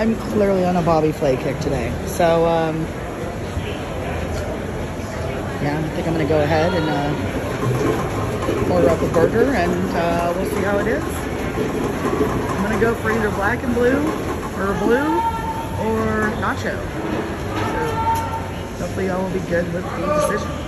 I'm clearly on a Bobby Flay kick today. So, yeah, I think I'm going to go ahead and order up a burger, and we'll see how it is. I'm going to go for either black and blue, or blue, or nacho. So hopefully y'all will be good with the decision.